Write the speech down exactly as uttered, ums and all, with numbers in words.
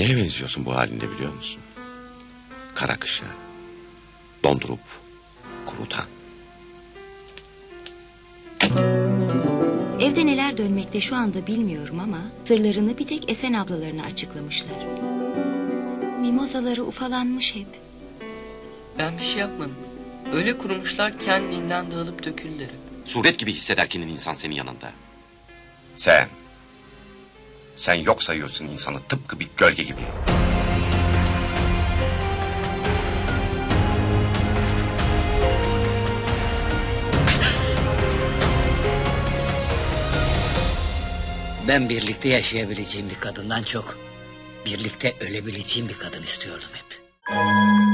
Neye benziyorsun bu halinde biliyor musun? Kara kışı dondurup kurutan. Evde neler dönmekte şu anda bilmiyorum ama sırlarını bir tek Esen ablalarına açıklamışlar. Mimozaları ufalanmış hep. Ben bir şey yapmadım. Öyle kurumuşlar kendiliğinden dağılıp döküldüler. Suret gibi hisseder kendini insan senin yanında. Sen. Sen yok sayıyorsun insanı tıpkı bir gölge gibi. Ben birlikte yaşayabileceğim bir kadından çok birlikte ölebileceğim bir kadın istiyordum hep.